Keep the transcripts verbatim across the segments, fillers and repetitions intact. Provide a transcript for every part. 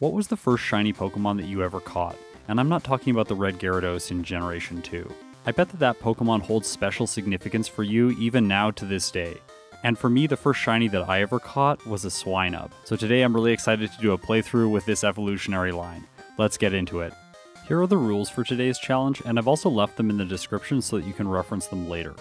What was the first shiny Pokemon that you ever caught? And I'm not talking about the Red Gyarados in Generation two. I bet that that Pokemon holds special significance for you even now to this day. And for me, the first shiny that I ever caught was a Swinub. So today I'm really excited to do a playthrough with this evolutionary line. Let's get into it. Here are the rules for today's challenge, and I've also left them in the description so that you can reference them later.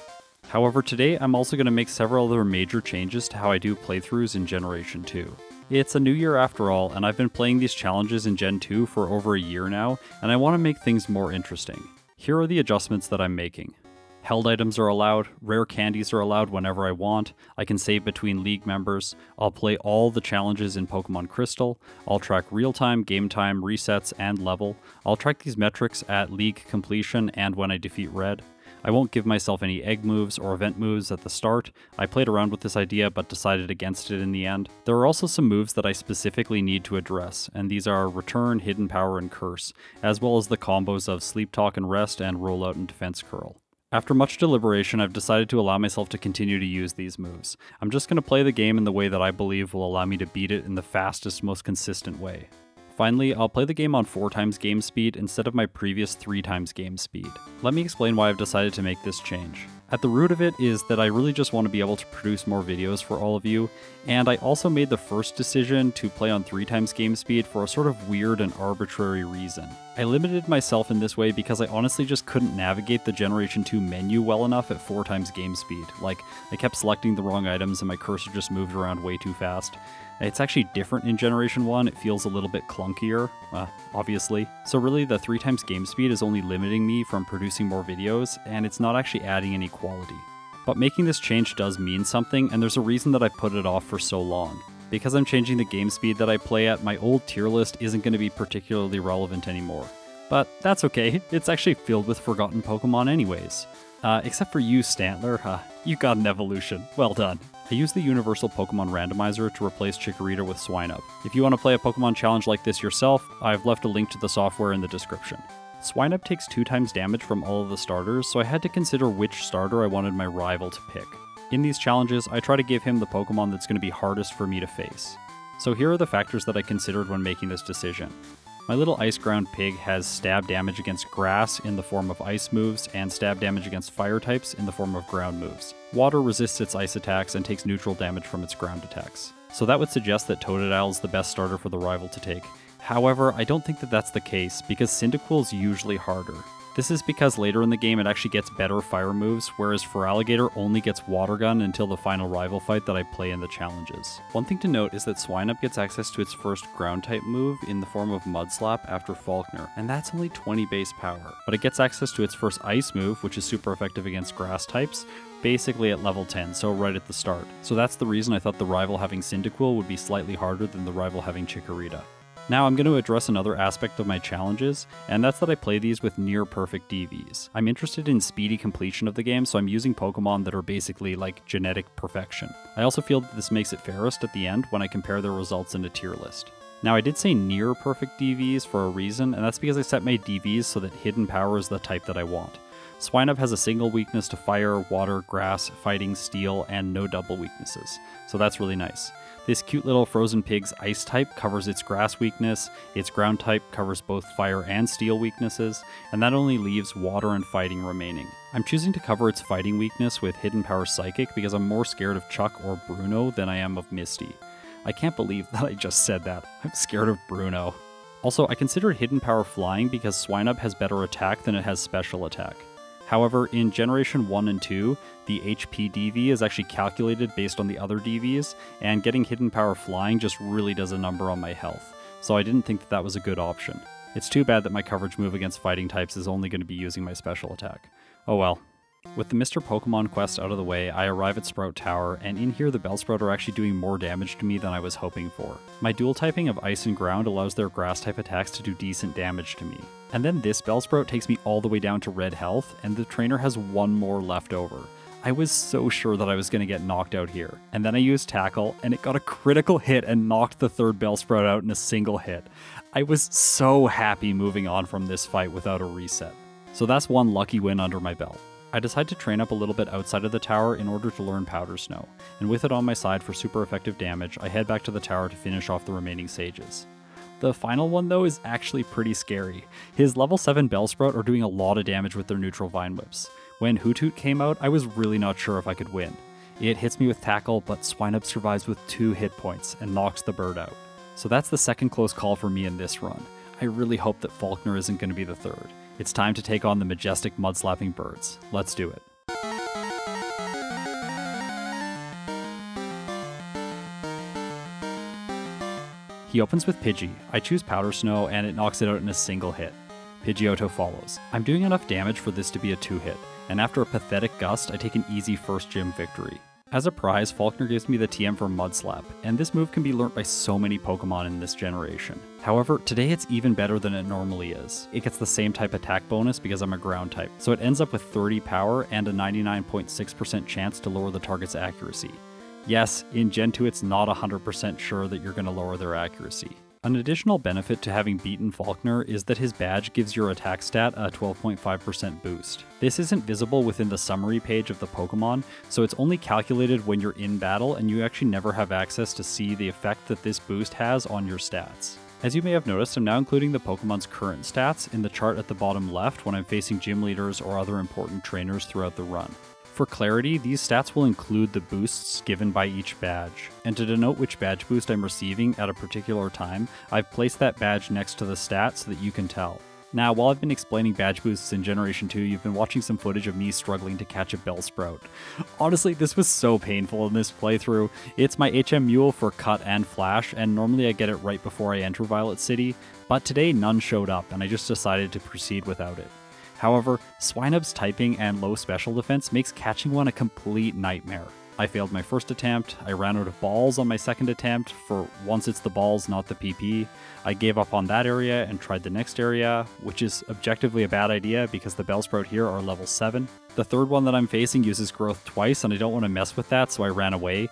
However, today I'm also going to make several other major changes to how I do playthroughs in Generation two. It's a new year after all, and I've been playing these challenges in Gen two for over a year now, and I want to make things more interesting. Here are the adjustments that I'm making. Held items are allowed, rare candies are allowed whenever I want, I can save between league members, I'll play all the challenges in Pokemon Crystal, I'll track real time, game time, resets, and level, I'll track these metrics at league completion and when I defeat Red. I won't give myself any egg moves or event moves at the start. I played around with this idea but decided against it in the end. There are also some moves that I specifically need to address, and these are Return, Hidden Power, and Curse, as well as the combos of Sleep Talk and Rest and Rollout and Defense Curl. After much deliberation, I've decided to allow myself to continue to use these moves. I'm just going to play the game in the way that I believe will allow me to beat it in the fastest, most consistent way. Finally, I'll play the game on four times game speed instead of my previous three times game speed. Let me explain why I've decided to make this change. At the root of it is that I really just want to be able to produce more videos for all of you, and I also made the first decision to play on three times game speed for a sort of weird and arbitrary reason. I limited myself in this way because I honestly just couldn't navigate the Generation two menu well enough at four times game speed. Like, I kept selecting the wrong items and my cursor just moved around way too fast. It's actually different in Generation one, it feels a little bit clunkier, uh, obviously. So really the three times game speed is only limiting me from producing more videos, and it's not actually adding any quality. But making this change does mean something, and there's a reason that I put it off for so long. Because I'm changing the game speed that I play at, my old tier list isn't going to be particularly relevant anymore. But that's okay, it's actually filled with forgotten Pokemon anyways. Uh, except for you, Stantler, huh? You got an evolution, well done. I used the Universal Pokemon Randomizer to replace Chikorita with Swinub. If you want to play a Pokemon challenge like this yourself, I've left a link to the software in the description. Swinub takes two times damage from all of the starters, so I had to consider which starter I wanted my rival to pick. In these challenges, I try to give him the Pokemon that's going to be hardest for me to face. So here are the factors that I considered when making this decision. My little Ice Ground Pig has stab damage against grass in the form of ice moves, and stab damage against fire types in the form of ground moves. Water resists its ice attacks and takes neutral damage from its ground attacks. So that would suggest that Totodile is the best starter for the rival to take. However, I don't think that that's the case, because Cyndaquil is usually harder. This is because later in the game it actually gets better fire moves, whereas Feraligatr only gets Water Gun until the final rival fight that I play in the challenges. One thing to note is that Swinub gets access to its first ground type move in the form of Mudslap after Faulkner, and that's only twenty base power. But it gets access to its first ice move, which is super effective against grass types, basically at level ten, so right at the start. So that's the reason I thought the rival having Cyndaquil would be slightly harder than the rival having Chikorita. Now I'm going to address another aspect of my challenges, and that's that I play these with near-perfect D Vs. I'm interested in speedy completion of the game, so I'm using Pokemon that are basically like genetic perfection. I also feel that this makes it fairest at the end when I compare their results in a tier list. Now I did say near-perfect D Vs for a reason, and that's because I set my D Vs so that Hidden Power is the type that I want. Swinub has a single weakness to fire, water, grass, fighting, steel, and no double weaknesses, so that's really nice. This cute little frozen pig's ice type covers its grass weakness, its ground type covers both fire and steel weaknesses, and that only leaves water and fighting remaining. I'm choosing to cover its fighting weakness with Hidden Power Psychic because I'm more scared of Chuck or Bruno than I am of Misty. I can't believe that I just said that. I'm scared of Bruno. Also, I considered Hidden Power Flying because Swinub has better attack than it has special attack. However, in Generation one and two, the H P D V is actually calculated based on the other D Vs, and getting Hidden Power Flying just really does a number on my health, so I didn't think that that was a good option. It's too bad that my coverage move against fighting types is only going to be using my special attack. Oh well. With the Mister Pokemon quest out of the way, I arrive at Sprout Tower, and in here the Bellsprout are actually doing more damage to me than I was hoping for. My dual typing of Ice and Ground allows their Grass-type attacks to do decent damage to me. And then this Bellsprout takes me all the way down to red health, and the trainer has one more left over. I was so sure that I was going to get knocked out here. And then I used Tackle, and it got a critical hit and knocked the third Bellsprout out in a single hit. I was so happy moving on from this fight without a reset. So that's one lucky win under my belt. I decide to train up a little bit outside of the tower in order to learn Powder Snow, and with it on my side for super effective damage, I head back to the tower to finish off the remaining sages. The final one, though, is actually pretty scary. His level seven Bellsprout are doing a lot of damage with their neutral Vine Whips. When Hoot Hoot came out, I was really not sure if I could win. It hits me with Tackle, but Swinub survives with two hit points and knocks the bird out. So that's the second close call for me in this run. I really hope that Faulkner isn't going to be the third. It's time to take on the majestic mud-slapping birds. Let's do it. He opens with Pidgey. I choose Powder Snow and it knocks it out in a single hit. Pidgeotto follows. I'm doing enough damage for this to be a two-hit, and after a pathetic gust, I take an easy first gym victory. As a prize, Faulkner gives me the T M for Mudslap, and this move can be learnt by so many Pokemon in this generation. However, today it's even better than it normally is. It gets the same type attack bonus because I'm a ground type, so it ends up with thirty power and a ninety-nine point six percent chance to lower the target's accuracy. Yes, in Gen two it's not one hundred percent sure that you're going to lower their accuracy. An additional benefit to having beaten Faulkner is that his badge gives your attack stat a twelve point five percent boost. This isn't visible within the summary page of the Pokemon, so it's only calculated when you're in battle and you actually never have access to see the effect that this boost has on your stats. As you may have noticed, I'm now including the Pokemon's current stats in the chart at the bottom left when I'm facing gym leaders or other important trainers throughout the run. For clarity, these stats will include the boosts given by each badge, and to denote which badge boost I'm receiving at a particular time, I've placed that badge next to the stat so that you can tell. Now, while I've been explaining badge boosts in Generation two, you've been watching some footage of me struggling to catch a Bellsprout. Honestly, this was so painful in this playthrough. It's my H M Mule for Cut and Flash, and normally I get it right before I enter Violet City, but today none showed up and I just decided to proceed without it. However, Swinub's typing and low special defense makes catching one a complete nightmare. I failed my first attempt, I ran out of balls on my second attempt, for once it's the balls, not the P P. I gave up on that area and tried the next area, which is objectively a bad idea because the Bellsprout here are level seven. The third one that I'm facing uses growth twice and I don't want to mess with that, so I ran away.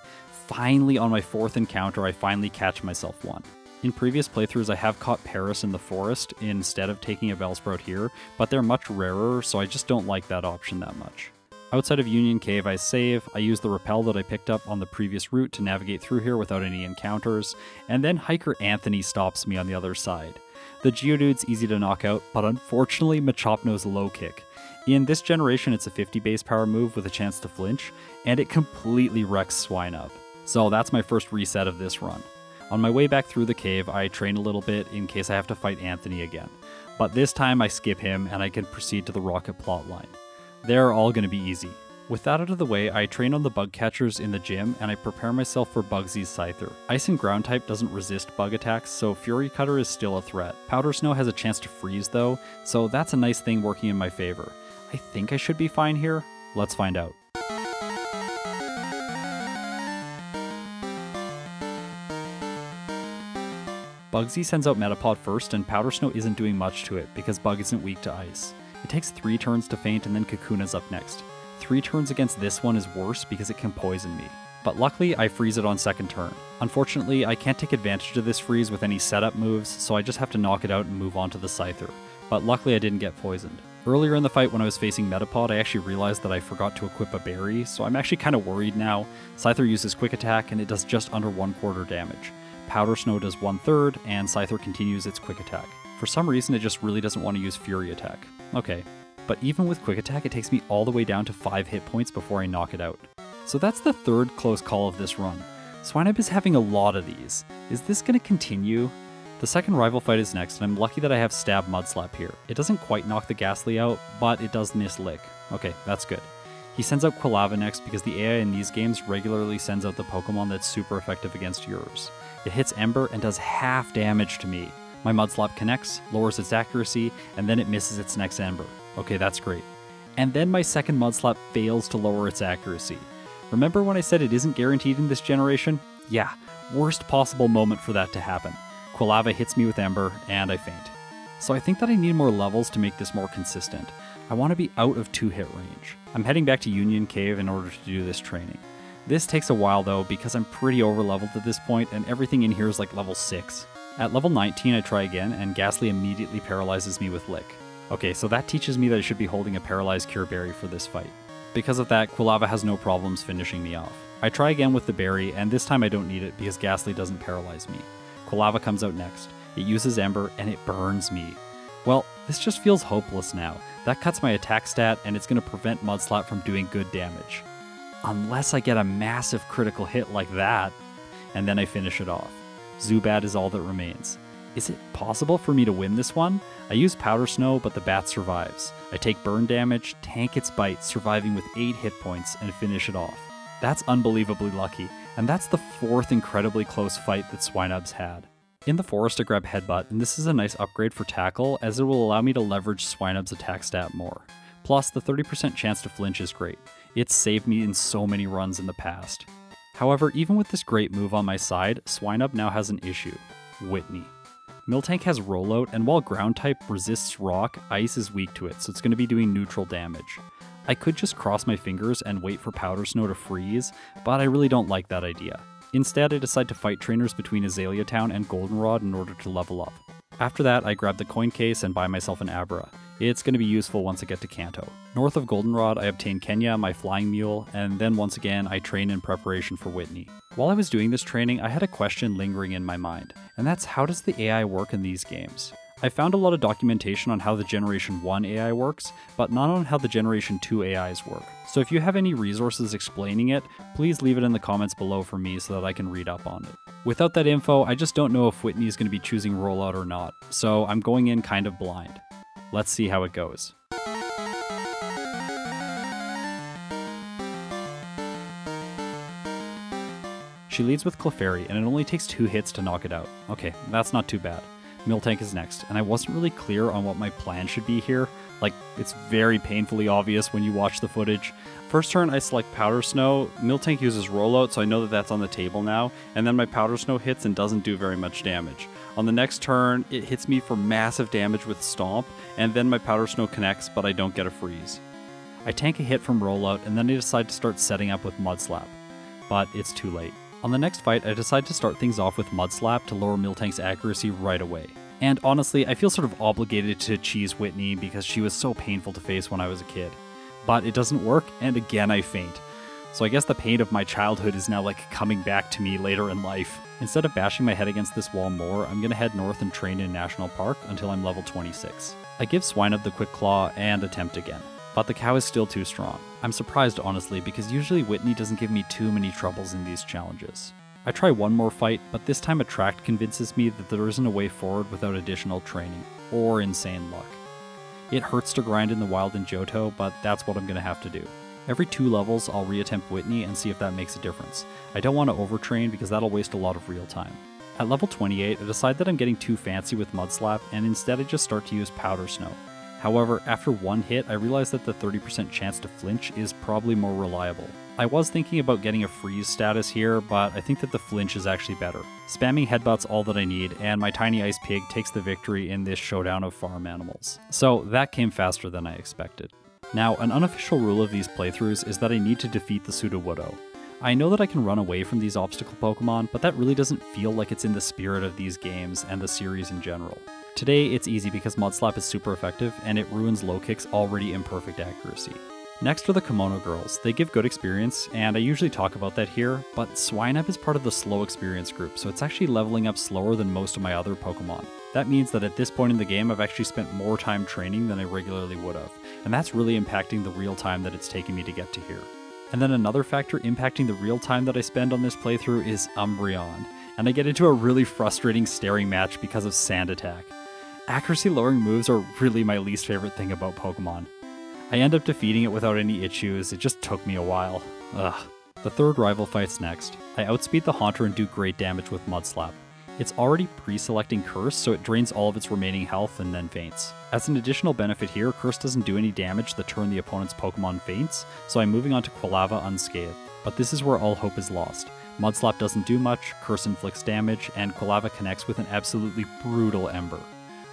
Finally, on my fourth encounter, I finally catch myself one. In previous playthroughs, I have caught Paris in the forest instead of taking a Bellsprout here, but they're much rarer, so I just don't like that option that much. Outside of Union Cave, I save, I use the rappel that I picked up on the previous route to navigate through here without any encounters, and then Hiker Anthony stops me on the other side. The Geodude's easy to knock out, but unfortunately Machopno's low kick. In this generation, it's a fifty base power move with a chance to flinch, and it completely wrecks Swinub. So that's my first reset of this run. On my way back through the cave, I train a little bit in case I have to fight Anthony again, but this time I skip him and I can proceed to the Rocket plotline. They're all going to be easy. With that out of the way, I train on the bug catchers in the gym and I prepare myself for Bugsy's Scyther. Ice and ground type doesn't resist bug attacks, so Fury Cutter is still a threat. Powder Snow has a chance to freeze though, so that's a nice thing working in my favor. I think I should be fine here. Let's find out. Bugsy sends out Metapod first, and Powder Snow isn't doing much to it because Bug isn't weak to ice. It takes three turns to faint, and then Kakuna's up next. Three turns against this one is worse because it can poison me, but luckily I freeze it on second turn. Unfortunately, I can't take advantage of this freeze with any setup moves, so I just have to knock it out and move on to the Scyther, but luckily I didn't get poisoned. Earlier in the fight when I was facing Metapod, I actually realized that I forgot to equip a berry, so I'm actually kind of worried now. Scyther uses Quick Attack, and it does just under one quarter damage. Powder Snow does one third, and Scyther continues its Quick Attack. For some reason, it just really doesn't want to use Fury Attack. Okay, but even with Quick Attack, it takes me all the way down to five hit points before I knock it out. So that's the third close call of this run. Swinub is having a lot of these. Is this going to continue? The second rival fight is next, and I'm lucky that I have Stab Mudslap here. It doesn't quite knock the Gastly out, but it does miss Lick. Okay, that's good. He sends out Quilava next because the A I in these games regularly sends out the Pokemon that's super effective against yours. It hits Ember and does half damage to me. My Mudslap connects, lowers its accuracy, and then it misses its next Ember. Okay, that's great. And then my second Mudslap fails to lower its accuracy. Remember when I said it isn't guaranteed in this generation? Yeah, worst possible moment for that to happen. Quilava hits me with Ember, and I faint. So I think that I need more levels to make this more consistent. I want to be out of two-hit range. I'm heading back to Union Cave in order to do this training. This takes a while though because I'm pretty overleveled at this point and everything in here is like level six. At level nineteen I try again and Gastly immediately paralyzes me with Lick. Okay, so that teaches me that I should be holding a Paralyzed Cure Berry for this fight. Because of that, Quilava has no problems finishing me off. I try again with the berry and this time I don't need it because Gastly doesn't paralyze me. Quilava comes out next. it uses Ember, and it burns me. Well, this just feels hopeless now. That cuts my attack stat, and it's going to prevent Mudslap from doing good damage. Unless I get a massive critical hit like that, and then I finish it off. Zubat is all that remains. Is it possible for me to win this one? I use Powder Snow, but the bat survives. I take burn damage, tank its bite, surviving with eight hit points, and finish it off. That's unbelievably lucky, and that's the fourth incredibly close fight that Swinub's had. In the forest, I grab Headbutt, and this is a nice upgrade for Tackle, as it will allow me to leverage Swinub's attack stat more. Plus, the thirty percent chance to flinch is great. It's saved me in so many runs in the past. However, even with this great move on my side, Swinub now has an issue. Whitney. Miltank has Rollout, and while Ground-type resists Rock, Ice is weak to it, so it's going to be doing neutral damage. I could just cross my fingers and wait for Powder Snow to freeze, but I really don't like that idea. Instead, I decide to fight trainers between Azalea Town and Goldenrod in order to level up. After that, I grab the coin case and buy myself an Abra. It's going to be useful once I get to Kanto. North of Goldenrod, I obtain Kenya, my flying mule, and then once again, I train in preparation for Whitney. While I was doing this training, I had a question lingering in my mind, and that's how does the A I work in these games? I found a lot of documentation on how the Generation one A I works, but not on how the Generation two A Is work. So if you have any resources explaining it, please leave it in the comments below for me so that I can read up on it. Without that info, I just don't know if Whitney is going to be choosing Rollout or not, so I'm going in kind of blind. Let's see how it goes. She leads with Clefairy, and it only takes two hits to knock it out. Okay, that's not too bad. Miltank is next, and I wasn't really clear on what my plan should be here. Like, it's very painfully obvious when you watch the footage. First turn, I select Powder Snow. Miltank uses Rollout, so I know that that's on the table now, and then my Powder Snow hits and doesn't do very much damage. On the next turn, it hits me for massive damage with Stomp, and then my Powder Snow connects, but I don't get a freeze. I tank a hit from Rollout, and then I decide to start setting up with Mudslap, but it's too late. On the next fight, I decide to start things off with Mudslap to lower Miltank's accuracy right away. And honestly, I feel sort of obligated to cheese Whitney because she was so painful to face when I was a kid. But it doesn't work, and again I faint. So I guess the pain of my childhood is now like coming back to me later in life. Instead of bashing my head against this wall more, I'm gonna head north and train in National Park until I'm level twenty-six. I give Swinub the Quick Claw and attempt again. But the cow is still too strong. I'm surprised, honestly, because usually Whitney doesn't give me too many troubles in these challenges. I try one more fight, but this time Attract convinces me that there isn't a way forward without additional training, or insane luck. It hurts to grind in the wild in Johto, but that's what I'm gonna have to do. Every two levels, I'll reattempt Whitney and see if that makes a difference. I don't want to overtrain because that'll waste a lot of real time. At level twenty-eight, I decide that I'm getting too fancy with Mudslap, and instead I just start to use Powder Snow. However, after one hit, I realized that the thirty percent chance to flinch is probably more reliable. I was thinking about getting a freeze status here, but I think that the flinch is actually better. Spamming Headbutt's all that I need, and my tiny ice pig takes the victory in this showdown of farm animals. So that came faster than I expected. Now, an unofficial rule of these playthroughs is that I need to defeat the Sudowoodo. I know that I can run away from these obstacle Pokemon, but that really doesn't feel like it's in the spirit of these games and the series in general. Today, it's easy because Mudslap is super effective, and it ruins Low Kick's already imperfect accuracy. Next are the Kimono Girls. They give good experience, and I usually talk about that here, but Swinub is part of the slow experience group, so it's actually leveling up slower than most of my other Pokemon. That means that at this point in the game, I've actually spent more time training than I regularly would have, and that's really impacting the real time that it's taken me to get to here. And then another factor impacting the real time that I spend on this playthrough is Umbreon, and I get into a really frustrating staring match because of Sand Attack. Accuracy lowering moves are really my least favorite thing about Pokemon. I end up defeating it without any issues, it just took me a while. Ugh. The third rival fight's next. I outspeed the Haunter and do great damage with Mudslap. It's already pre-selecting Curse, so it drains all of its remaining health and then faints. As an additional benefit here, Curse doesn't do any damage the turn the opponent's Pokemon faints, so I'm moving on to Quilava unscathed. But this is where all hope is lost. Mudslap doesn't do much, Curse inflicts damage, and Quilava connects with an absolutely brutal Ember.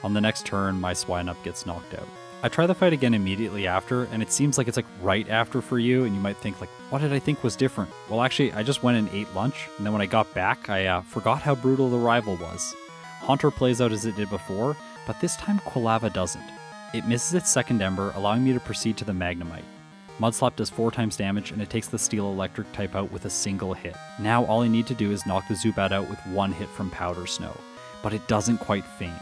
On the next turn, my Swinub gets knocked out. I try the fight again immediately after, and it seems like it's like right after for you, and you might think like, what did I think was different? Well, actually, I just went and ate lunch, and then when I got back, I uh, forgot how brutal the rival was. Haunter plays out as it did before, but this time Quilava doesn't. It misses its second Ember, allowing me to proceed to the Magnemite. Mudslap does four times damage, and it takes the Steel Electric type out with a single hit. Now all I need to do is knock the Zubat out with one hit from Powder Snow. but it doesn't quite faint.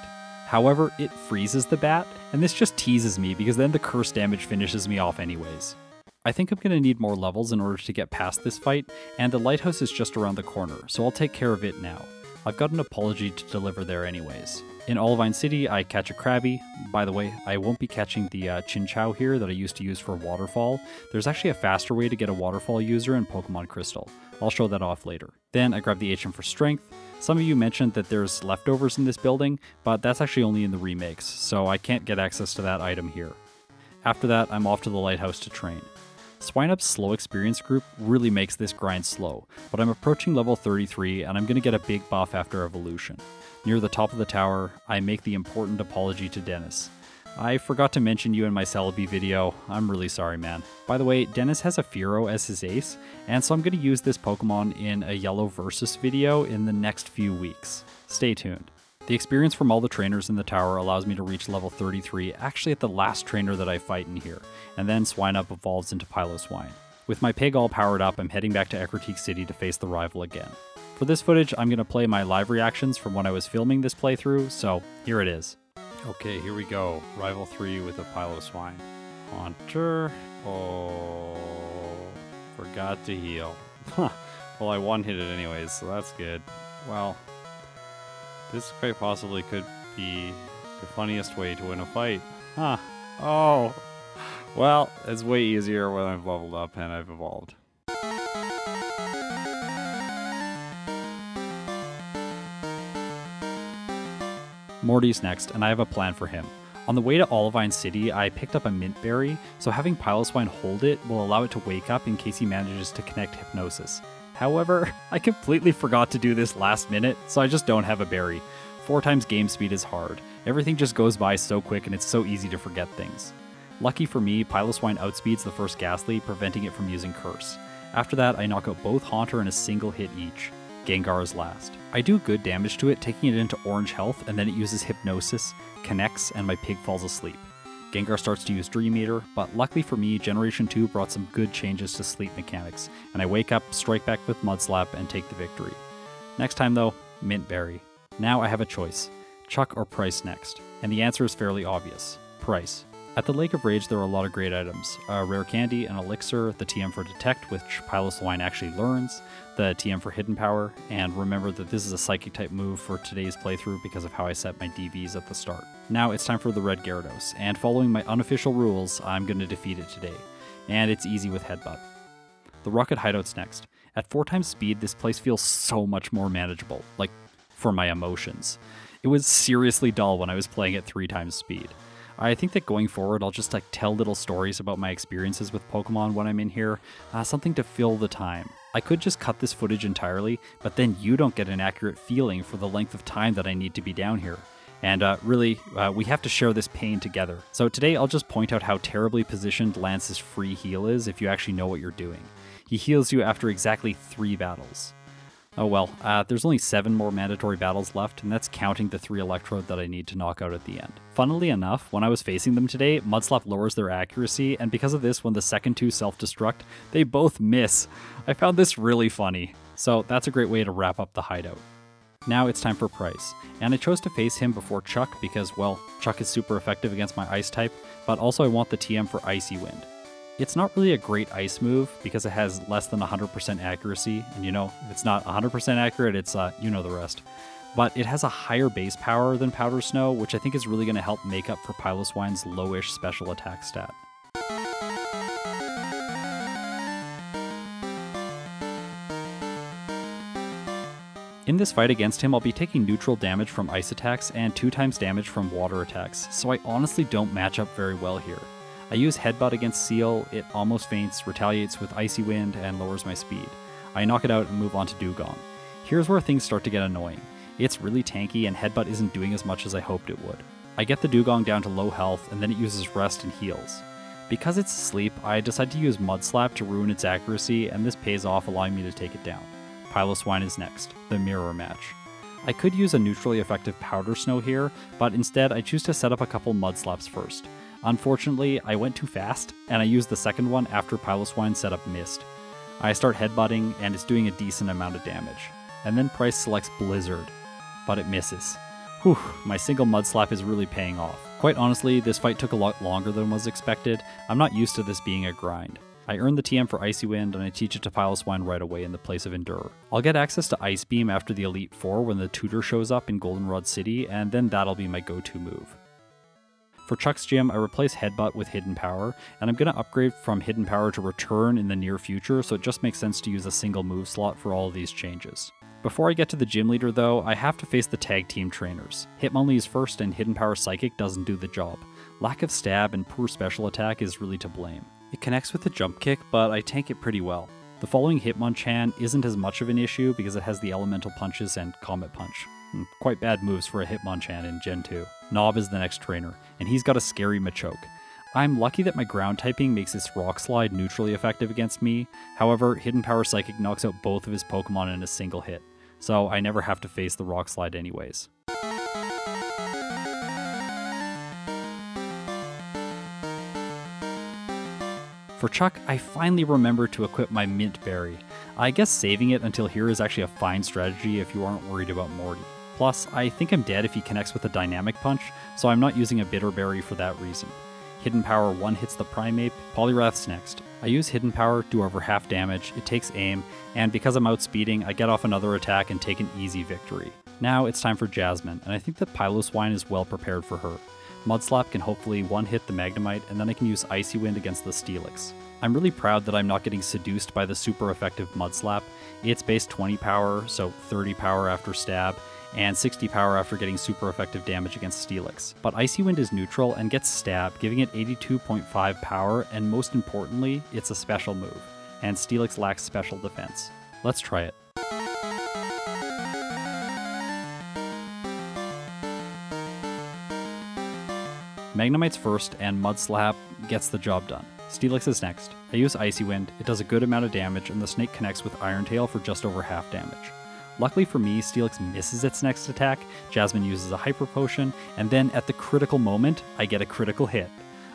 However, it freezes the bat, and this just teases me because then the curse damage finishes me off anyways. I think I'm going to need more levels in order to get past this fight, and the lighthouse is just around the corner, so I'll take care of it now. I've got an apology to deliver there anyways. In Olivine City, I catch a Krabby. By the way, I won't be catching the uh, Chinchou here that I used to use for Waterfall. There's actually a faster way to get a Waterfall user in Pokemon Crystal. I'll show that off later. Then I grab the H M for Strength. Some of you mentioned that there's leftovers in this building, but that's actually only in the remakes, so I can't get access to that item here. After that, I'm off to the lighthouse to train. Swinub's slow experience group really makes this grind slow, but I'm approaching level thirty-three and I'm going to get a big buff after evolution. Near the top of the tower, I make the important apology to Dennis. I forgot to mention you in my Celebi video, I'm really sorry man. By the way, Dennis has a Fearow as his ace, and so I'm going to use this Pokemon in a Yellow Versus video in the next few weeks. Stay tuned. The experience from all the trainers in the tower allows me to reach level thirty-three actually at the last trainer that I fight in here, and then Swinub evolves into Piloswine. With my pig all powered up, I'm heading back to Ecruteak City to face the rival again. For this footage, I'm going to play my live reactions from when I was filming this playthrough, so here it is. Okay, here we go. Rival three with a Piloswine. Haunter. Oh, forgot to heal. Huh. Well, I one-hit it anyways, so that's good. Well, this quite possibly could be the funniest way to win a fight. Huh. Oh. Well, it's way easier when I've leveled up and I've evolved. Morty's next, and I have a plan for him. On the way to Olivine City, I picked up a Mint Berry, so having Piloswine hold it will allow it to wake up in case he manages to connect Hypnosis. However, I completely forgot to do this last minute, so I just don't have a berry. Four times game speed is hard. Everything just goes by so quick and it's so easy to forget things. Lucky for me, Piloswine outspeeds the first Gastly, preventing it from using Curse. After that, I knock out both Haunter in a single hit each. Gengar is last. I do good damage to it, taking it into orange health, and then it uses Hypnosis, connects, and my pig falls asleep. Gengar starts to use Dream Eater, but luckily for me, Generation two brought some good changes to sleep mechanics, and I wake up, strike back with Mudslap, and take the victory. Next time though, Mint Berry. Now I have a choice, Chuck or Price next, and the answer is fairly obvious, Price. At the Lake of Rage there are a lot of great items, a rare candy, an elixir, the T M for Detect, which Piloswine actually learns, the T M for Hidden Power, and remember that this is a Psychic type move for today's playthrough because of how I set my D Vs at the start. Now it's time for the Red Gyarados, and following my unofficial rules, I'm going to defeat it today. And it's easy with Headbutt. The Rocket Hideout's next. At four times speed, this place feels so much more manageable, like, for my emotions. It was seriously dull when I was playing at three times speed. I think that going forward, I'll just like tell little stories about my experiences with Pokemon when I'm in here, uh, something to fill the time. I could just cut this footage entirely, but then you don't get an accurate feeling for the length of time that I need to be down here. And uh, really, uh, we have to share this pain together. So today I'll just point out how terribly positioned Lance's free heal is if you actually know what you're doing. He heals you after exactly three battles. Oh well, uh, there's only seven more mandatory battles left, and that's counting the three Electrode that I need to knock out at the end. Funnily enough, when I was facing them today, Mudslap lowers their accuracy, and because of this, when the second two self-destruct, they both miss. I found this really funny. So that's a great way to wrap up the hideout. Now it's time for Price, and I chose to face him before Chuck because, well, Chuck is super effective against my Ice type, but also I want the T M for Icy Wind. It's not really a great ice move because it has less than one hundred percent accuracy, and you know, if it's not one hundred percent accurate, it's, uh, you know the rest. But it has a higher base power than Powder Snow, which I think is really going to help make up for Piloswine's lowish special attack stat. In this fight against him, I'll be taking neutral damage from ice attacks and two times damage from water attacks, so I honestly don't match up very well here. I use Headbutt against Seal, it almost faints, retaliates with Icy Wind, and lowers my speed. I knock it out and move on to Dewgong. Here's where things start to get annoying. It's really tanky and Headbutt isn't doing as much as I hoped it would. I get the Dewgong down to low health and then it uses Rest and heals. Because it's asleep, I decide to use Mudslap to ruin its accuracy and this pays off allowing me to take it down. Piloswine is next, the mirror match. I could use a neutrally effective Powder Snow here, but instead I choose to set up a couple Mudslaps first. Unfortunately, I went too fast, and I used the second one after Piloswine set up Mist. I start headbutting, and it's doing a decent amount of damage. And then Price selects Blizzard, but it misses. Whew, my single Mudslap is really paying off. Quite honestly, this fight took a lot longer than was expected. I'm not used to this being a grind. I earn the T M for Icy Wind and I teach it to Piloswine right away in the place of Endure. I'll get access to Ice Beam after the Elite Four when the tutor shows up in Goldenrod City, and then that'll be my go-to move. For Chuck's gym, I replace Headbutt with Hidden Power, and I'm going to upgrade from Hidden Power to Return in the near future, so it just makes sense to use a single move slot for all of these changes. Before I get to the gym leader though, I have to face the tag team trainers. Hitmonlee is first and Hidden Power Psychic doesn't do the job. Lack of stab and poor special attack is really to blame. It connects with the jump kick, but I tank it pretty well. The following Hitmonchan isn't as much of an issue because it has the elemental punches and comet punch. Quite bad moves for a Hitmonchan in Gen two. Knob is the next trainer, and he's got a scary Machoke. I'm lucky that my ground typing makes this Rock Slide neutrally effective against me, however Hidden Power Psychic knocks out both of his Pokemon in a single hit, so I never have to face the Rock Slide anyways. For Chuck, I finally remembered to equip my Mint Berry. I guess saving it until here is actually a fine strategy if you aren't worried about Morty. Plus, I think I'm dead if he connects with a Dynamic Punch, so I'm not using a Bitter Berry for that reason. Hidden Power one hits the Primeape, Poliwrath's next. I use Hidden Power, do over half damage, it takes aim, and because I'm outspeeding, I get off another attack and take an easy victory. Now it's time for Jasmine, and I think that Piloswine is well prepared for her. Mudslap can hopefully one-hit the Magnemite, and then I can use Icy Wind against the Steelix. I'm really proud that I'm not getting seduced by the super effective Mudslap. It's base twenty power, so thirty power after stab, and sixty power after getting super effective damage against Steelix. But Icy Wind is neutral and gets Stab, giving it eighty-two point five power, and most importantly, it's a special move, and Steelix lacks special defense. Let's try it. Magnemite's first, and Mudslap gets the job done. Steelix is next. I use Icy Wind, it does a good amount of damage, and the snake connects with Iron Tail for just over half damage. Luckily for me, Steelix misses its next attack, Jasmine uses a Hyper Potion, and then at the critical moment, I get a critical hit.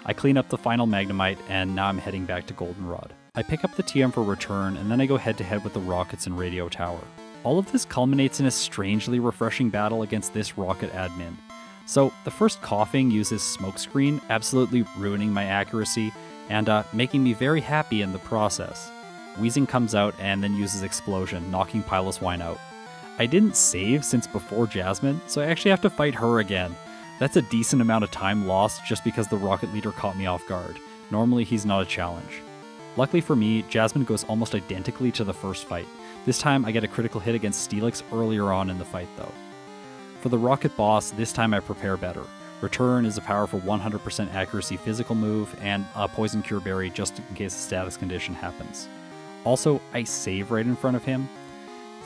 I clean up the final Magnemite, and now I'm heading back to Goldenrod. I pick up the T M for Return, and then I go head to head with the Rockets and Radio Tower. All of this culminates in a strangely refreshing battle against this Rocket admin. So the first coughing uses Smokescreen, absolutely ruining my accuracy, and uh, making me very happy in the process. Weezing comes out and then uses Explosion, knocking Piloswine out. I didn't save since before Jasmine, so I actually have to fight her again. That's a decent amount of time lost just because the Rocket Leader caught me off guard. Normally he's not a challenge. Luckily for me, Jasmine goes almost identically to the first fight. This time I get a critical hit against Steelix earlier on in the fight though. For the Rocket boss, this time I prepare better. Return is a powerful one hundred percent accuracy physical move and a Poison Cure Berry just in case a status condition happens. Also, I save right in front of him.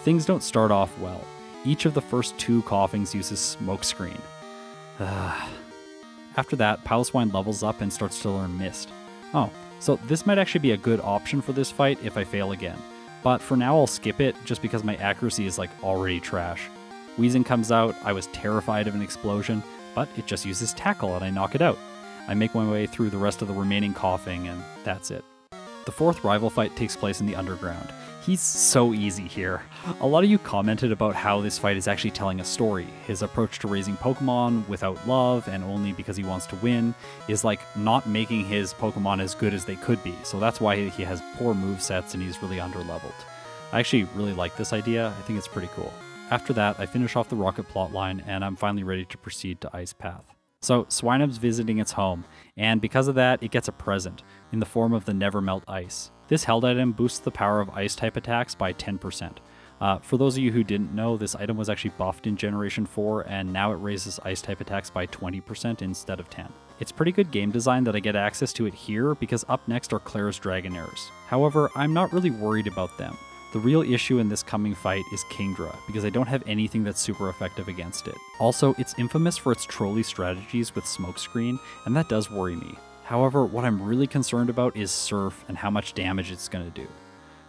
Things don't start off well. Each of the first two coughings uses Smokescreen. After that, Piloswine levels up and starts to learn Mist. Oh, so this might actually be a good option for this fight if I fail again. But for now I'll skip it just because my accuracy is like already trash. Weezing comes out, I was terrified of an Explosion, but it just uses Tackle and I knock it out. I make my way through the rest of the remaining coughing and that's it. The fourth rival fight takes place in the underground. He's so easy here. A lot of you commented about how this fight is actually telling a story. His approach to raising Pokemon without love and only because he wants to win is like not making his Pokemon as good as they could be, so that's why he has poor movesets and he's really underleveled. I actually really like this idea, I think it's pretty cool. After that, I finish off the Rocket plotline and I'm finally ready to proceed to Ice Path. So Swinub's visiting its home, and because of that it gets a present, in the form of the Never Melt Ice. This held item boosts the power of ice type attacks by ten percent. Uh, for those of you who didn't know, this item was actually buffed in Generation four and now it raises ice type attacks by twenty percent instead of ten. It's pretty good game design that I get access to it here because up next are Claire's Dragonairs. However, I'm not really worried about them. The real issue in this coming fight is Kingdra, because I don't have anything that's super effective against it. Also, it's infamous for its trolley strategies with Smokescreen, and that does worry me. However, what I'm really concerned about is Surf and how much damage it's going to do.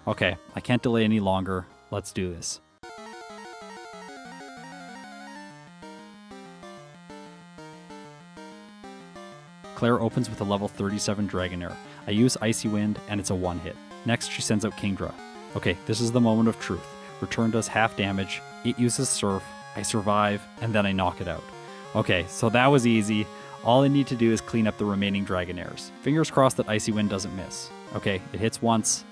Okay, I can't delay any longer, let's do this. Claire opens with a level thirty-seven Dragonair. I use Icy Wind, and it's a one hit. Next, she sends out Kingdra. Okay, this is the moment of truth. Return does half damage, it uses Surf, I survive, and then I knock it out. Okay, so that was easy. All I need to do is clean up the remaining Dragonairs. Fingers crossed that Icy Wind doesn't miss. Okay, it hits once,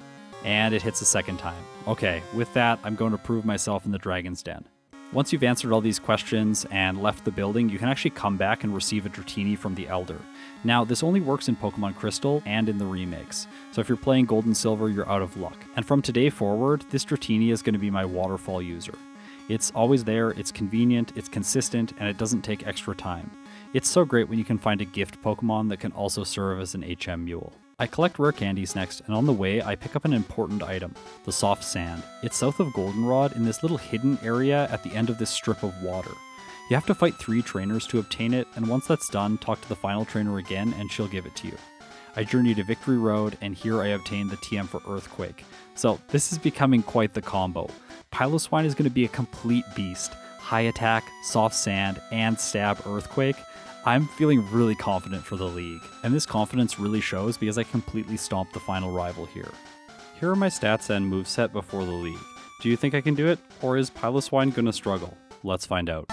and it hits a second time. Okay, with that, I'm going to prove myself in the Dragon's Den. Once you've answered all these questions and left the building, you can actually come back and receive a Dratini from the Elder. Now, this only works in Pokemon Crystal and in the remakes, so if you're playing Gold and Silver, you're out of luck. And from today forward, this Dratini is going to be my Waterfall user. It's always there, it's convenient, it's consistent, and it doesn't take extra time. It's so great when you can find a gift Pokemon that can also serve as an H M Mule. I collect rare candies next, and on the way I pick up an important item, the soft sand. It's south of Goldenrod in this little hidden area at the end of this strip of water. You have to fight three trainers to obtain it, and once that's done, talk to the final trainer again and she'll give it to you. I journey to Victory Road, and here I obtain the T M for Earthquake. So this is becoming quite the combo. Piloswine is going to be a complete beast. High attack, soft sand, and stab Earthquake. I'm feeling really confident for the league, and this confidence really shows because I completely stomped the final rival here. Here are my stats and moveset before the league. Do you think I can do it, or is Piloswine gonna struggle? Let's find out.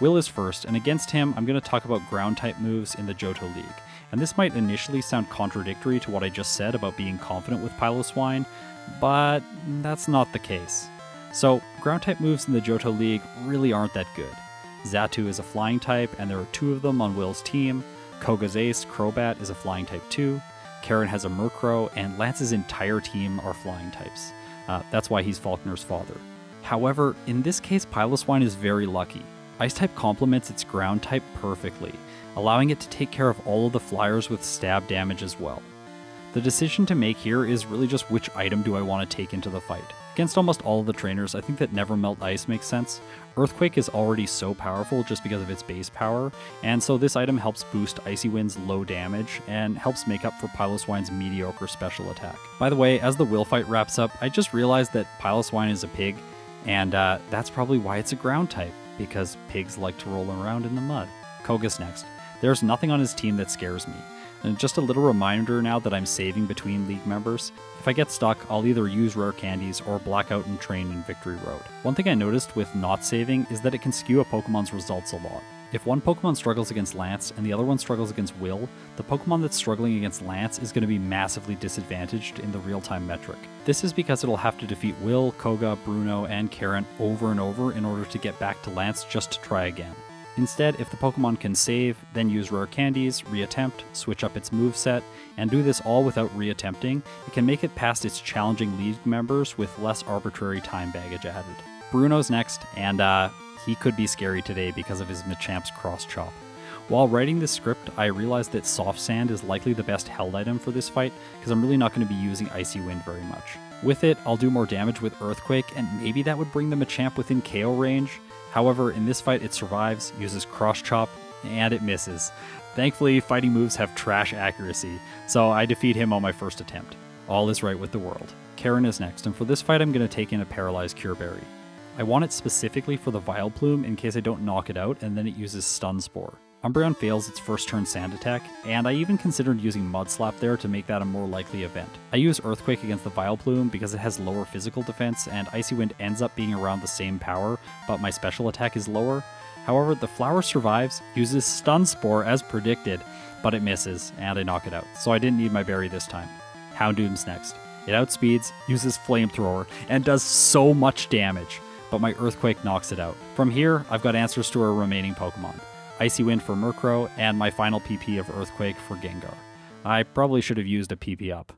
Will is first, and against him, I'm gonna talk about ground-type moves in the Johto League. And this might initially sound contradictory to what I just said about being confident with Piloswine, but that's not the case. So, ground-type moves in the Johto League really aren't that good. Zatu is a flying type, and there are two of them on Will's team. Koga's ace, Crobat, is a flying type too. Karen has a Murkrow, and Lance's entire team are flying types. Uh, that's why he's Faulkner's father. However, in this case, Piloswine is very lucky. Ice-type complements its ground-type perfectly, allowing it to take care of all of the flyers with stab damage as well. The decision to make here is really just which item do I want to take into the fight. Against almost all of the trainers, I think that Never Melt Ice makes sense. Earthquake is already so powerful just because of its base power, and so this item helps boost Icy Wind's low damage and helps make up for Piloswine's mediocre special attack. By the way, as the Will fight wraps up, I just realized that Piloswine is a pig, and uh, that's probably why it's a ground type, because pigs like to roll around in the mud. Koga's next. There's nothing on his team that scares me. And just a little reminder now that I'm saving between league members. If I get stuck, I'll either use rare candies or black out and train in Victory Road. One thing I noticed with not saving is that it can skew a Pokemon's results a lot. If one Pokemon struggles against Lance and the other one struggles against Will, the Pokemon that's struggling against Lance is going to be massively disadvantaged in the real-time metric. This is because it'll have to defeat Will, Koga, Bruno, and Karen over and over in order to get back to Lance just to try again. Instead, if the Pokemon can save, then use rare candies, reattempt, switch up its moveset, and do this all without reattempting, it can make it past its challenging league members with less arbitrary time baggage added. Bruno's next, and uh, he could be scary today because of his Machamp's Cross Chop. While writing this script, I realized that Soft Sand is likely the best held item for this fight, because I'm really not going to be using Icy Wind very much. With it, I'll do more damage with Earthquake, and maybe that would bring the Machamp within K O range. However, in this fight it survives, uses Cross Chop, and it misses. Thankfully, fighting moves have trash accuracy, so I defeat him on my first attempt. All is right with the world. Karen is next, and for this fight I'm going to take in a Paralyzed Cure Berry. I want it specifically for the Vileplume in case I don't knock it out, and then it uses Stun Spore. Umbreon fails its first turn Sand Attack, and I even considered using Mudslap there to make that a more likely event. I use Earthquake against the Vileplume because it has lower physical defense, and Icy Wind ends up being around the same power, but my special attack is lower. However, the flower survives, uses Stun Spore as predicted, but it misses, and I knock it out, so I didn't need my berry this time. Houndoom's next. It outspeeds, uses Flamethrower, and does so much damage, but my Earthquake knocks it out. From here, I've got answers to our remaining Pokemon. Icy Wind for Murkrow, and my final P P of Earthquake for Gengar. I probably should have used a P P up.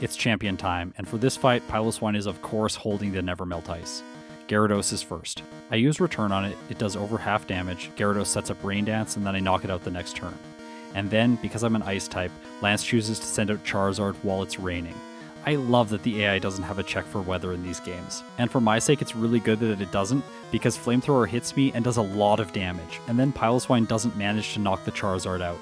It's champion time, and for this fight, Piloswine is of course holding the Never Melt Ice. Gyarados is first. I use Return on it, it does over half damage, Gyarados sets up Rain Dance, and then I knock it out the next turn. And then, because I'm an Ice type, Lance chooses to send out Charizard while it's raining. I love that the A I doesn't have a check for weather in these games. And for my sake, it's really good that it doesn't, because Flamethrower hits me and does a lot of damage, and then Piloswine doesn't manage to knock the Charizard out.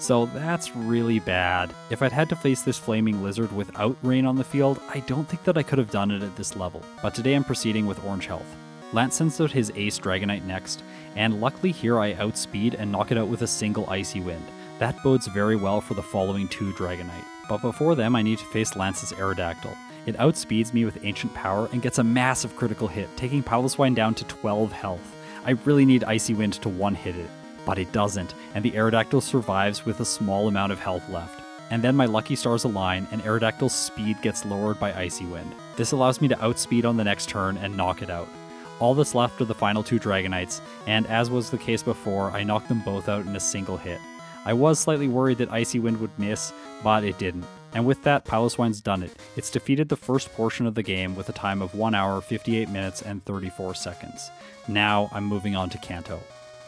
So that's really bad. If I'd had to face this Flaming Lizard without rain on the field, I don't think that I could have done it at this level. But today I'm proceeding with Orange Health. Lance sends out his Ace Dragonite next, and luckily here I outspeed and knock it out with a single Icy Wind. That bodes very well for the following two Dragonite. But before them, I need to face Lance's Aerodactyl. It outspeeds me with Ancient Power and gets a massive critical hit, taking Piloswine down to twelve health. I really need Icy Wind to one-hit it, but it doesn't, and the Aerodactyl survives with a small amount of health left. And then my lucky stars align, and Aerodactyl's speed gets lowered by Icy Wind. This allows me to outspeed on the next turn and knock it out. All that's left are the final two Dragonites, and as was the case before, I knocked them both out in a single hit. I was slightly worried that Icy Wind would miss, but it didn't. And with that, Piloswine's done it. It's defeated the first portion of the game with a time of one hour, fifty-eight minutes, and thirty-four seconds. Now, I'm moving on to Kanto.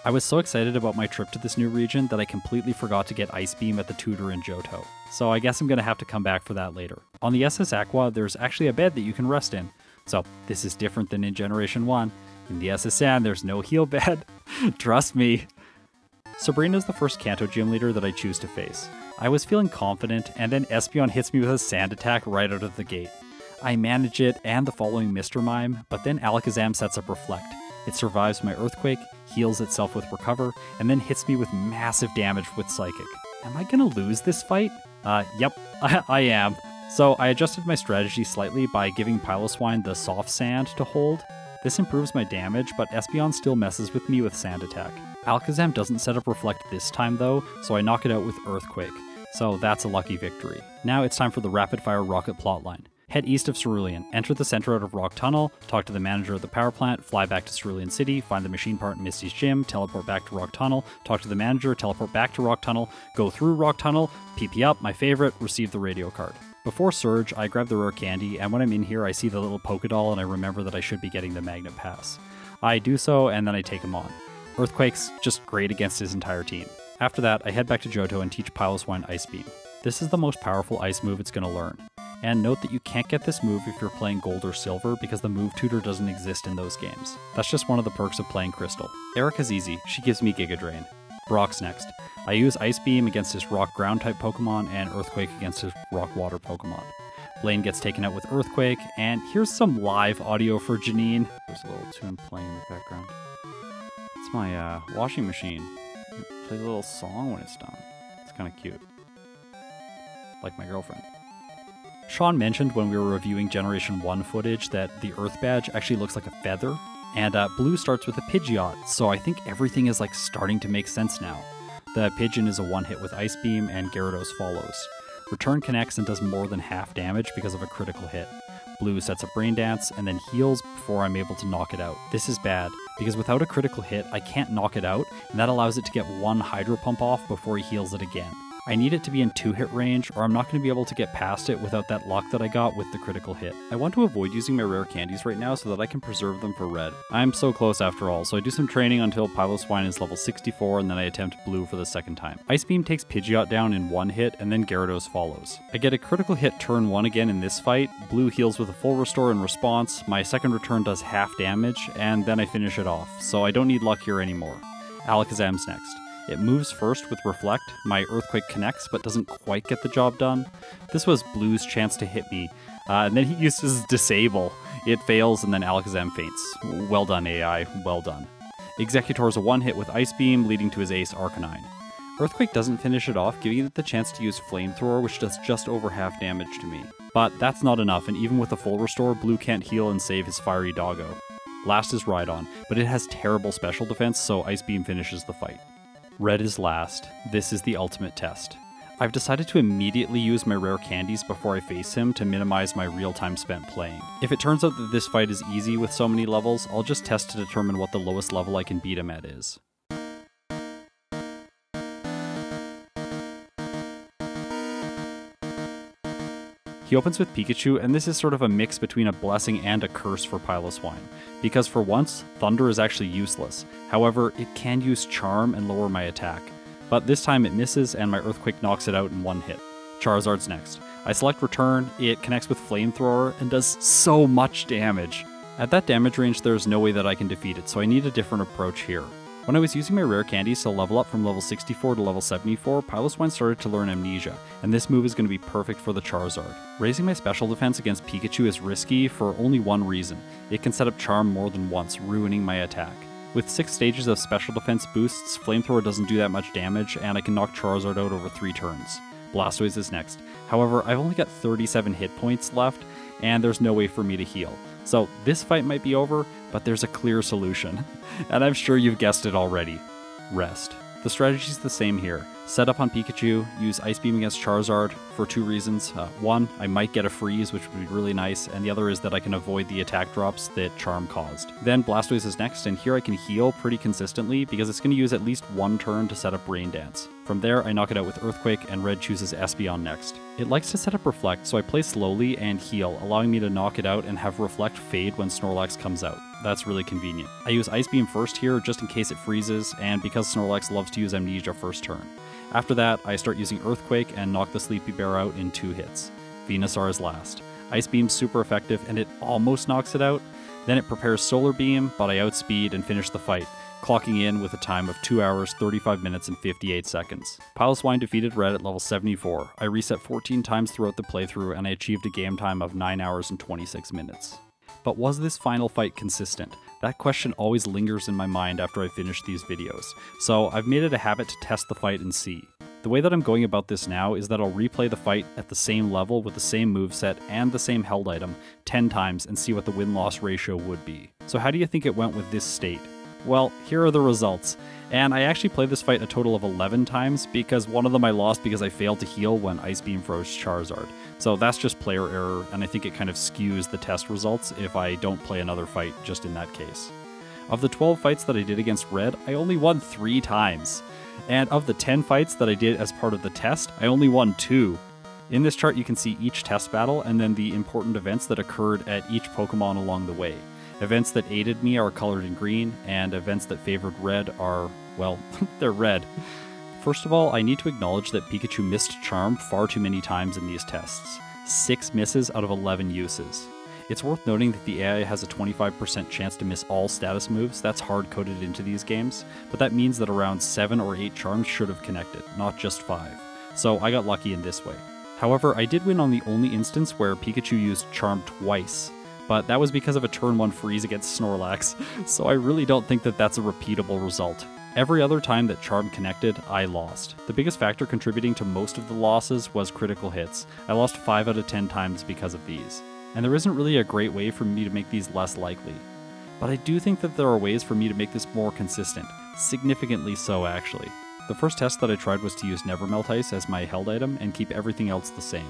I was so excited about my trip to this new region that I completely forgot to get Ice Beam at the tutor in Johto, so I guess I'm going to have to come back for that later. On the S S Aqua, there's actually a bed that you can rest in, so this is different than in Generation one. In the S S Sand, there's no heal bed. Trust me. Sabrina's the first Kanto gym leader that I choose to face. I was feeling confident, and then Espeon hits me with a Sand Attack right out of the gate. I manage it and the following Mister Mime, but then Alakazam sets up Reflect. It survives my Earthquake, heals itself with Recover, and then hits me with massive damage with Psychic. Am I gonna lose this fight? Uh, yep, I, I am. So I adjusted my strategy slightly by giving Piloswine the Soft Sand to hold. This improves my damage, but Espeon still messes with me with Sand Attack. Alakazam doesn't set up Reflect this time though, so I knock it out with Earthquake. So that's a lucky victory. Now it's time for the Rapid Fire Rocket plotline. Head east of Cerulean, enter the center out of Rock Tunnel, talk to the manager of the power plant, fly back to Cerulean City, find the machine part in Misty's gym, teleport back to Rock Tunnel, talk to the manager, teleport back to Rock Tunnel, go through Rock Tunnel, P P up, my favorite, receive the radio card. Before Surge, I grab the rare candy, and when I'm in here I see the little Pokédoll and I remember that I should be getting the Magnet Pass. I do so, and then I take him on. Earthquake's just great against his entire team. After that, I head back to Johto and teach Piloswine Ice Beam. This is the most powerful ice move it's going to learn. And note that you can't get this move if you're playing Gold or Silver because the move tutor doesn't exist in those games. That's just one of the perks of playing Crystal. Erica's easy, she gives me Giga Drain. Brock's next. I use Ice Beam against his Rock Ground type Pokemon and Earthquake against his Rock Water Pokemon. Blaine gets taken out with Earthquake, and here's some live audio for Janine. There's a little tune playing in the background. It's my uh, washing machine. It plays a little song when it's done. It's kind of cute. Like my girlfriend. Sean mentioned when we were reviewing Generation one footage that the Earth Badge actually looks like a feather, and uh, blue starts with a Pidgeot, so I think everything is like starting to make sense now. The Pigeon is a one-hit with Ice Beam, and Gyarados follows. Return connects and does more than half damage because of a critical hit. Blue sets up Brain Dance, and then heals before I'm able to knock it out. This is bad, because without a critical hit, I can't knock it out, and that allows it to get one Hydro Pump off before he heals it again. I need it to be in two-hit range, or I'm not going to be able to get past it without that luck that I got with the critical hit. I want to avoid using my rare candies right now so that I can preserve them for red. I'm so close after all, so I do some training until Piloswine is level sixty-four, and then I attempt blue for the second time. Ice Beam takes Pidgeot down in one hit, and then Gyarados follows. I get a critical hit turn one again in this fight, blue heals with a full restore in response, my second return does half damage, and then I finish it off, so I don't need luck here anymore. Alakazam's next. It moves first with Reflect, my Earthquake connects but doesn't quite get the job done. This was Blue's chance to hit me, uh, and then he uses Disable. It fails and then Alakazam faints. Well done A I, well done. Executor's a one-hit with Ice Beam, leading to his ace Arcanine. Earthquake doesn't finish it off, giving it the chance to use Flamethrower, which does just over half damage to me. But that's not enough, and even with a full restore, Blue can't heal and save his fiery doggo. Last is Rhydon, but it has terrible special defense, so Ice Beam finishes the fight. Red is last. This is the ultimate test. I've decided to immediately use my rare candies before I face him to minimize my real time spent playing. If it turns out that this fight is easy with so many levels, I'll just test to determine what the lowest level I can beat him at is. He opens with Pikachu, and this is sort of a mix between a blessing and a curse for Piloswine, because for once, Thunder is actually useless. However, it can use Charm and lower my attack, but this time it misses and my Earthquake knocks it out in one hit. Charizard's next. I select Return, it connects with Flamethrower, and does so much damage. At that damage range, there's no way that I can defeat it, so I need a different approach here. When I was using my rare candies to level up from level sixty-four to level seventy-four, Piloswine started to learn Amnesia, and this move is going to be perfect for the Charizard. Raising my special defense against Pikachu is risky for only one reason. It can set up Charm more than once, ruining my attack. With six stages of special defense boosts, Flamethrower doesn't do that much damage, and I can knock Charizard out over three turns. Blastoise is next. However, I've only got thirty-seven hit points left, and there's no way for me to heal. So this fight might be over, but there's a clear solution. And I'm sure you've guessed it already. Rest. The strategy's the same here. Set up on Pikachu, use Ice Beam against Charizard for two reasons. Uh, one, I might get a freeze, which would be really nice, and the other is that I can avoid the attack drops that Charm caused. Then Blastoise is next, and here I can heal pretty consistently because it's going to use at least one turn to set up Rain Dance. From there, I knock it out with Earthquake, and Red chooses Espeon next. It likes to set up Reflect, so I play slowly and heal, allowing me to knock it out and have Reflect fade when Snorlax comes out. That's really convenient. I use Ice Beam first here just in case it freezes, and because Snorlax loves to use Amnesia first turn. After that, I start using Earthquake and knock the Sleepy Bear out in two hits. Venusaur is last. Ice Beam's super effective and it almost knocks it out. Then it prepares Solar Beam, but I outspeed and finish the fight, clocking in with a time of two hours, thirty-five minutes, and fifty-eight seconds. Piloswine defeated Red at level seventy-four. I reset fourteen times throughout the playthrough and I achieved a game time of nine hours and twenty-six minutes. But was this final fight consistent? That question always lingers in my mind after I finish these videos, so I've made it a habit to test the fight and see. The way that I'm going about this now is that I'll replay the fight at the same level with the same moveset and the same held item ten times and see what the win-loss ratio would be. So how do you think it went with this state? Well, here are the results. And I actually played this fight a total of eleven times because one of them I lost because I failed to heal when Ice Beam froze Charizard. So that's just player error, and I think it kind of skews the test results if I don't play another fight just in that case. Of the twelve fights that I did against Red, I only won three times. And of the ten fights that I did as part of the test, I only won two. In this chart you can see each test battle and then the important events that occurred at each Pokemon along the way. Events that aided me are colored in green, and events that favored Red are, well, they're red. First of all, I need to acknowledge that Pikachu missed Charm far too many times in these tests. Six misses out of eleven uses. It's worth noting that the A I has a twenty-five percent chance to miss all status moves. That's hard-coded into these games, but that means that around seven or eight Charms should have connected, not just five. So I got lucky in this way. However, I did win on the only instance where Pikachu used Charm twice, but that was because of a turn one freeze against Snorlax, so I really don't think that that's a repeatable result. Every other time that Charm connected, I lost. The biggest factor contributing to most of the losses was critical hits. I lost five out of ten times because of these. And there isn't really a great way for me to make these less likely. But I do think that there are ways for me to make this more consistent. Significantly so, actually. The first test that I tried was to use Nevermelt Ice as my held item and keep everything else the same.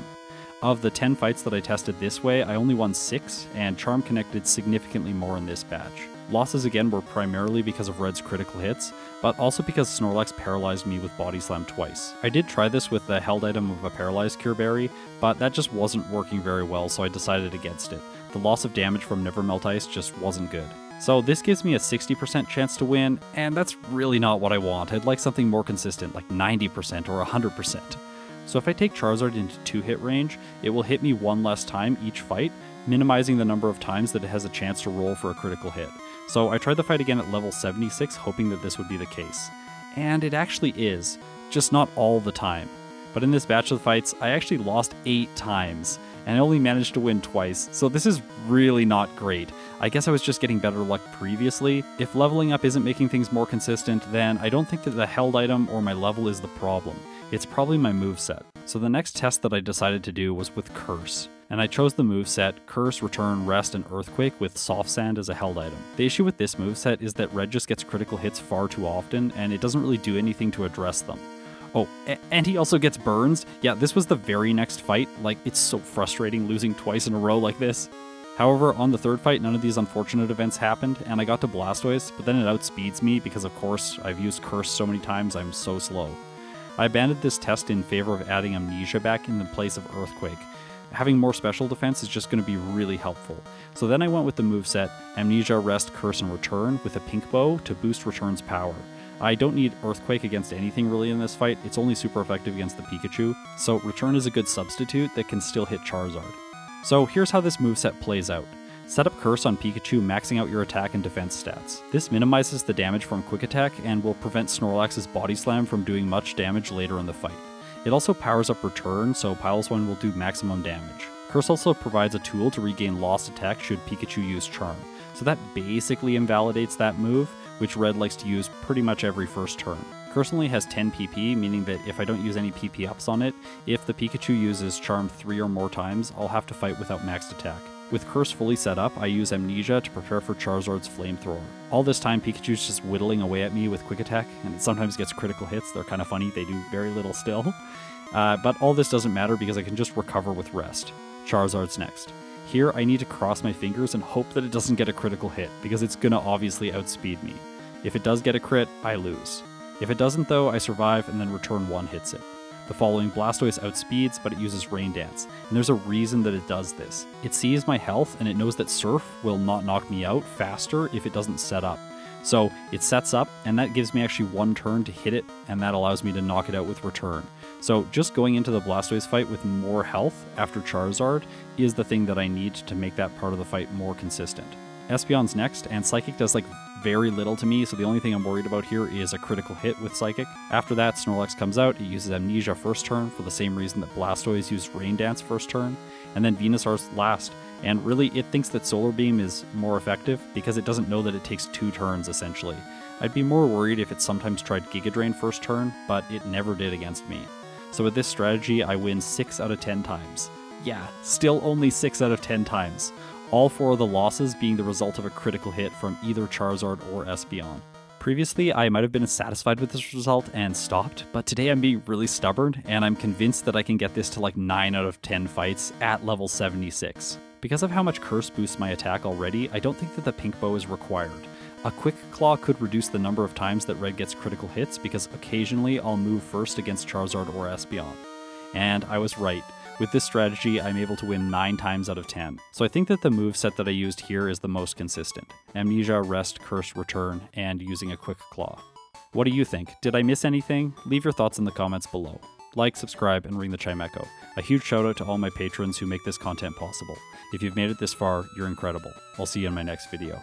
Of the ten fights that I tested this way, I only won six, and Charm connected significantly more in this batch. Losses again were primarily because of Red's critical hits, but also because Snorlax paralyzed me with Body Slam twice. I did try this with the held item of a Paralyzed Cure Berry, but that just wasn't working very well, so I decided against it. The loss of damage from Nevermelt Ice just wasn't good. So this gives me a sixty percent chance to win, and that's really not what I want. I'd like something more consistent, like ninety percent or one hundred percent. So if I take Charizard into two-hit range, it will hit me one less time each fight, minimizing the number of times that it has a chance to roll for a critical hit. So I tried the fight again at level seventy-six, hoping that this would be the case. And it actually is, just not all the time. But in this batch of fights, I actually lost eight times, and I only managed to win twice, so this is really not great. I guess I was just getting better luck previously. If leveling up isn't making things more consistent, then I don't think that the held item or my level is the problem. It's probably my moveset. So the next test that I decided to do was with Curse, and I chose the moveset Curse, Return, Rest, and Earthquake with Soft Sand as a held item. The issue with this moveset is that Red just gets critical hits far too often, and it doesn't really do anything to address them. Oh, and he also gets burns? Yeah, this was the very next fight. Like, it's so frustrating losing twice in a row like this. However, on the third fight, none of these unfortunate events happened, and I got to Blastoise, but then it outspeeds me because, of course, I've used Curse so many times, I'm so slow. I abandoned this test in favor of adding Amnesia back in the place of Earthquake. Having more special defense is just going to be really helpful. So then I went with the moveset Amnesia, Rest, Curse, and Return with a Pink Bow to boost Return's power. I don't need Earthquake against anything really in this fight, it's only super effective against the Pikachu, so Return is a good substitute that can still hit Charizard. So here's how this moveset plays out. Set up Curse on Pikachu, maxing out your attack and defense stats. This minimizes the damage from Quick Attack and will prevent Snorlax's Body Slam from doing much damage later in the fight. It also powers up Return, so Piloswine will do maximum damage. Curse also provides a tool to regain lost attack should Pikachu use Charm, so that basically invalidates that move, which Red likes to use pretty much every first turn. Curse only has ten P P, meaning that if I don't use any P P ups on it, if the Pikachu uses Charm three or more times, I'll have to fight without maxed attack. With Curse fully set up, I use Amnesia to prepare for Charizard's Flamethrower. All this time, Pikachu's just whittling away at me with Quick Attack, and it sometimes gets critical hits. They're kind of funny, they do very little still. Uh, but all this doesn't matter because I can just recover with Rest. Charizard's next. Here, I need to cross my fingers and hope that it doesn't get a critical hit, because it's gonna obviously outspeed me. If it does get a crit, I lose. If it doesn't though, I survive and then Return one hits it. The following Blastoise outspeeds, but it uses Rain Dance, and there's a reason that it does this. It sees my health, and it knows that Surf will not knock me out faster if it doesn't set up. So it sets up, and that gives me actually one turn to hit it, and that allows me to knock it out with Return. So just going into the Blastoise fight with more health after Charizard is the thing that I need to make that part of the fight more consistent. Espeon's next, and Psychic does like very little to me, so the only thing I'm worried about here is a critical hit with Psychic. After that, Snorlax comes out, it uses Amnesia first turn for the same reason that Blastoise used Rain Dance first turn, and then Venusaur's last, and really it thinks that Solar Beam is more effective because it doesn't know that it takes two turns essentially. I'd be more worried if it sometimes tried Giga Drain first turn, but it never did against me. So with this strategy, I win six out of ten times. Yeah, still only six out of ten times. All four of the losses being the result of a critical hit from either Charizard or Espeon. Previously, I might have been satisfied with this result and stopped, but today I'm being really stubborn, and I'm convinced that I can get this to like nine out of ten fights at level seventy-six. Because of how much Curse boosts my attack already, I don't think that the Pink Bow is required. A Quick Claw could reduce the number of times that Red gets critical hits, because occasionally I'll move first against Charizard or Espeon. And I was right. With this strategy, I'm able to win nine times out of ten. So I think that the moveset that I used here is the most consistent. Amnesia, Rest, Curse, Return, and using a Quick Claw. What do you think? Did I miss anything? Leave your thoughts in the comments below. Like, subscribe, and ring the chime echo. A huge shout out to all my patrons who make this content possible. If you've made it this far, you're incredible. I'll see you in my next video.